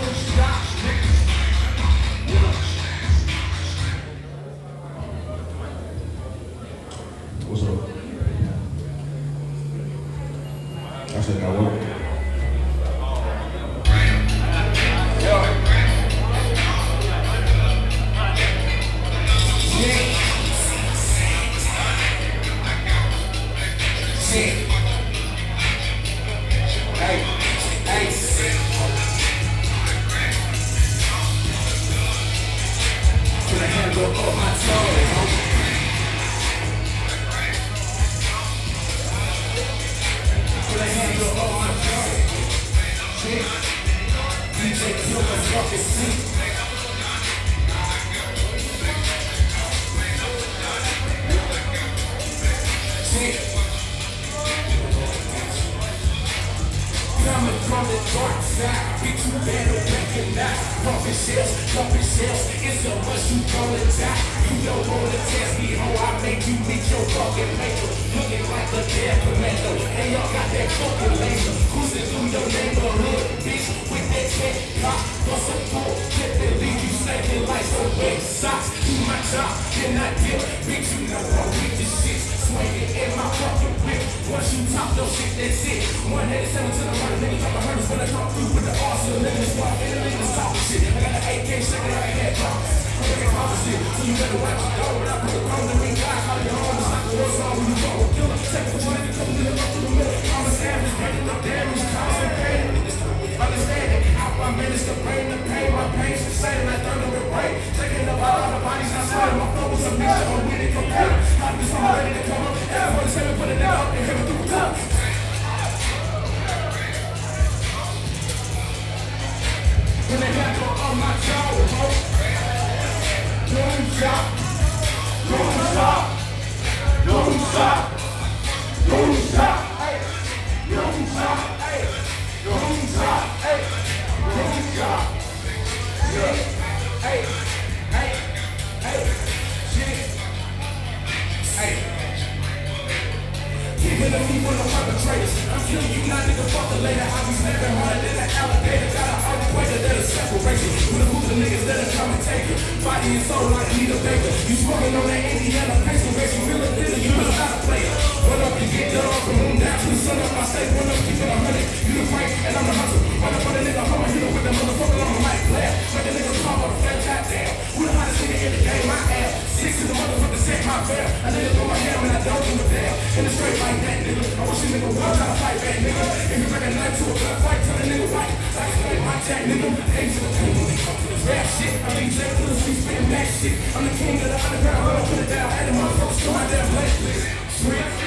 What's up? I said, now what? Up my toes. Put a handle on my toes. Shit. DJ kill my fucking seat. Shit. Coming from the dark side, bitch, you better recognize. Pumping shells, it's so much you gonna die. You don't wanna test me, ho, I make you meet your fucking paper. Looking like a death commando, and y'all got that fucking laser. Cruising through your neighborhood, bitch, with that check pop. What's a full clip that leave you saving like some wet socks. Do my job, then I dip, bitch, you know I'm with this shit. Swinging in my fucking whip, once you top your shit, that's it. 187 to the right. Niggas drop the hundreds when I come through with the arsenal. Niggas walk in the niggas talk shit. I got the AK shaking out of head pops. I'm making all the shit, so you better watch it. Don't when I put the phone to me, God, call your home. It's like the worst song when you go and kill it. Take the money to come to the left of the middle. I'm a savage, breaking the damage, causing pain. Understand it, out my minutes to bring the pain. My pain's the same, I throw them in rain. Taking the ball out of bodies, I slide. My phone was a mixture, I'm winning computer. I'm just ready to come up. Everyone's heavy, put it down, and heavy through the cup. Put a handle on my toes, ho. Don't stop, don't stop, don't stop, don't stop, don't stop, don't stop, don't stop, hey, hey, hey, shit, hey. Keeping the people the perpetrators. I'm killing you now, nigga, fuck the later. I be snapping harder than an alligator. Got an equator that is separation. With a group of niggas that are coming taking. Body and soul like Anita Baker. You smoking on that Indiana pencil race. You really didn't, you was not a player. Run up, you get done from moon down to the sun up. I stay run up, keeping 100. You the fight, and I'm the hunter. Run up on the nigga, home, you know with the motherfucker on the mic blast. Like the nigga pop on the flat, goddamn. Who the hottest nigga in the game? My ass. Six is the motherfucker set my fair. I nigga throw my hand and I don't give a damn. In the straight like that, nigga. I want you nigga one trying to fight back, nigga. If you bring a knife to a gunfight, tell the nigga right. I explain my jack, nigga. Ain't to the table, they come to this rap shit. I mean, Jack to the street, spitting back shit. I'm the king of the underground, hold on, put it down. I had the motherfuckers throw my damn black list. Sweet.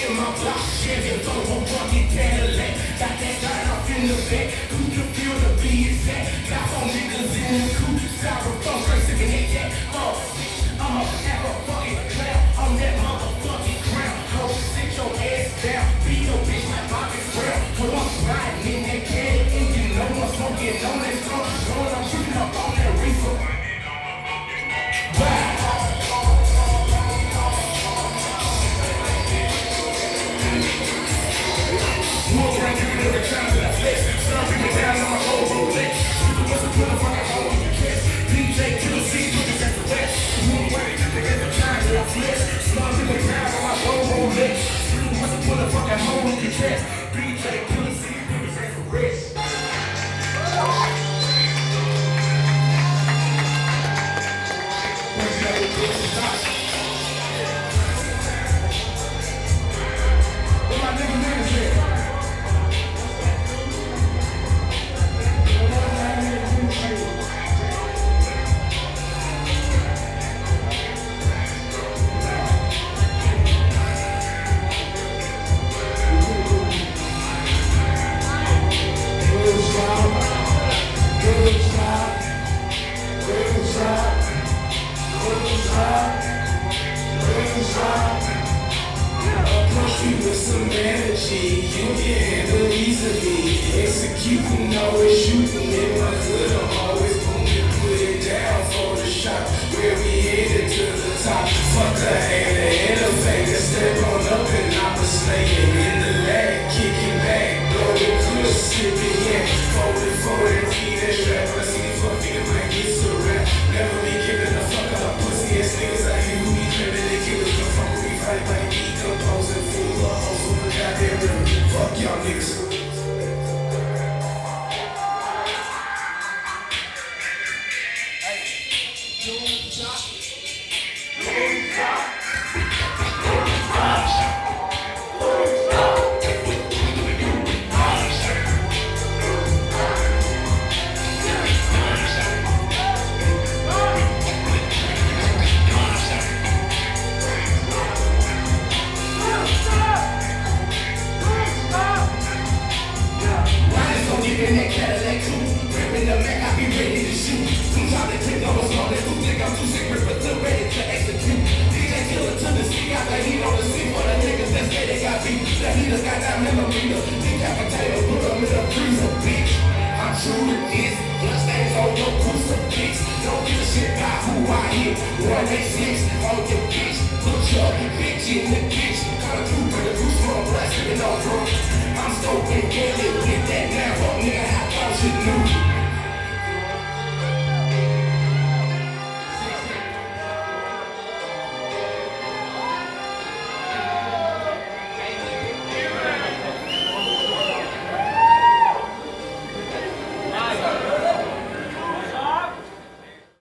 In my block, Chevy, throw a bucket Cadillac. Got that light off in the back. Who can feel the bees at? Got all niggas in the coupe. Styrofoam, straight sipping at that. Oh, bitch, I'ma have a fucking clown on that motherfucking ground. Ho, sit your ass down. Beat your bitch like Bobby Brown. Ho, I'm riding in that Caddy, and you know I'm smoking on that song. Going, I'm shooting up on that reefer. Wow. More brand new, every time that I flex. Bitch in the bitch, got a group and a goose from a blast and all drunk.